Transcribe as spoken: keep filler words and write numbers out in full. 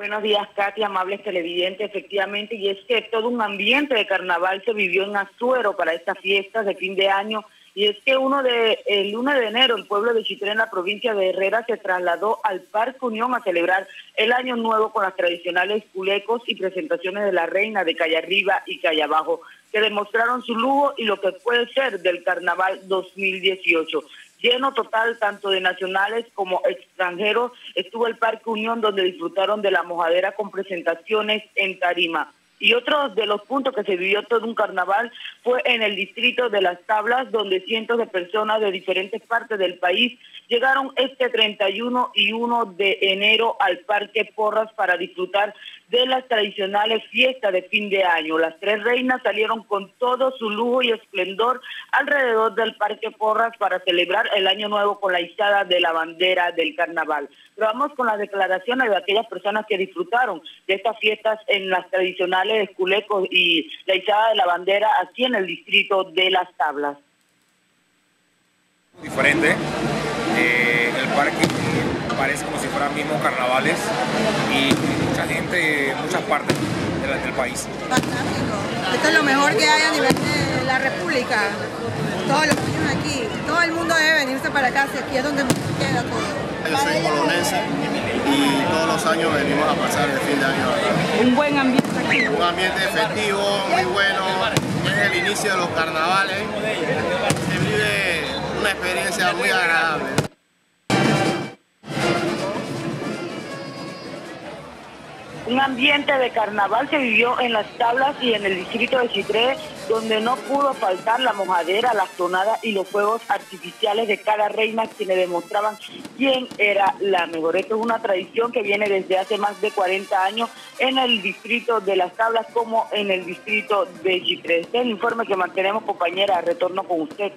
Buenos días, Katia, amables televidentes, efectivamente, y es que todo un ambiente de carnaval se vivió en Azuero para estas fiestas de fin de año, y es que uno de, el uno de enero el pueblo de Chitre en la provincia de Herrera se trasladó al Parque Unión a celebrar el Año Nuevo con las tradicionales culecos y presentaciones de la reina de Calle Arriba y Calle Abajo, que demostraron su lujo y lo que puede ser del carnaval dos mil dieciocho. Lleno total tanto de nacionales como extranjeros, estuvo el Parque Unión donde disfrutaron de la mojadera con presentaciones en tarima. Y otro de los puntos que se vivió todo un carnaval fue en el distrito de Las Tablas, donde cientos de personas de diferentes partes del país llegaron este treinta y uno y uno de enero al Parque Porras para disfrutar de las tradicionales fiestas de fin de año. Las tres reinas salieron con todo su lujo y esplendor alrededor del Parque Porras para celebrar el Año Nuevo con la izada de la bandera del carnaval. Pero vamos con las declaraciones de aquellas personas que disfrutaron de estas fiestas en las tradicionales de culecos y la izada de la bandera aquí en el distrito de Las Tablas. Diferente, eh, el parque parece como si fueran mismos carnavales y mucha gente de muchas partes del, del país. Fantástico, esto es lo mejor que hay a nivel de la república, todos los niños aquí, todo el mundo debe venirse para acá, si aquí es donde queda todo. Yo soy colonense y todos los años venimos a pasar el fin de año acá. Un buen ambiente aquí. Un ambiente festivo, muy bueno. Es el inicio de los carnavales. Se vive una experiencia muy agradable. Un ambiente de carnaval se vivió en Las Tablas y en el distrito de Chitre, donde no pudo faltar la mojadera, las tonadas y los fuegos artificiales de cada reina, quienes demostraban quién era la mejor. Esto es una tradición que viene desde hace más de cuarenta años en el distrito de Las Tablas como en el distrito de Chitre. Este es el informe que mantenemos, compañera. Retorno con usted.